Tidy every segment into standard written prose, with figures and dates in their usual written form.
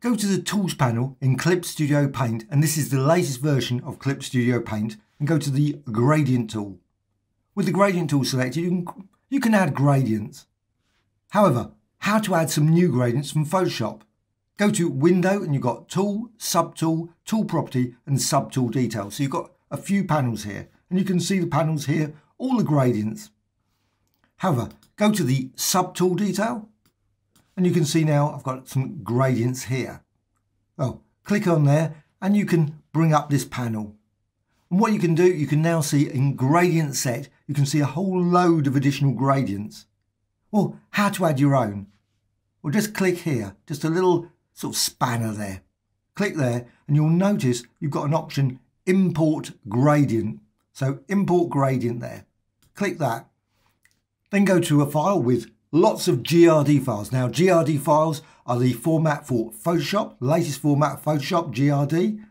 Go to the Tools panel in Clip Studio Paint, and this is the latest version of Clip Studio Paint, and go to the Gradient tool. With the Gradient tool selected, you can add gradients. However, how to add some new gradients from Photoshop? Go to Window, and you've got Tool, Subtool, Tool Property, and Subtool Detail. So you've got a few panels here, and you can see the panels here, all the gradients. However, go to the Subtool Detail, and you can see now I've got some gradients here. Well, click on there and you can bring up this panel. And what you can do, you can now see in Gradient Set, you can see a whole load of additional gradients. Well, how to add your own? Well, just click here, just a little sort of spanner there. Click there and you'll notice you've got an option, Import Gradient. So import gradient there. Click that. Then go to a file with lots of GRD files. Now, GRD files are the format for Photoshop, latest format Photoshop, GRD, and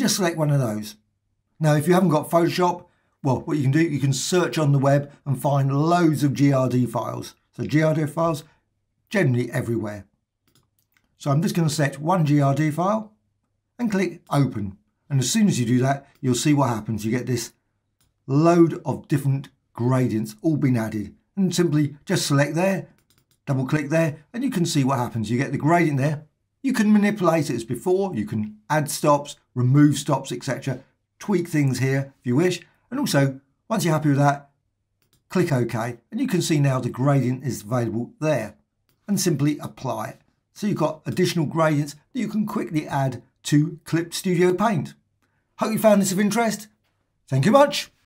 just select one of those. Now, if you haven't got Photoshop, well, what you can do, you can search on the web and find loads of GRD files. So GRD files, generally everywhere. So I'm just going to select one GRD file and click Open. And as soon as you do that, you'll see what happens. You get this load of different gradients all been added. And simply just select there, double click there, and you can see what happens. You get the gradient there. You can manipulate it as before. You can add stops, remove stops, etc. Tweak things here if you wish. And also, once you're happy with that, click OK. And you can see now the gradient is available there. And simply apply it. So you've got additional gradients that you can quickly add to Clip Studio Paint. Hope you found this of interest. Thank you much.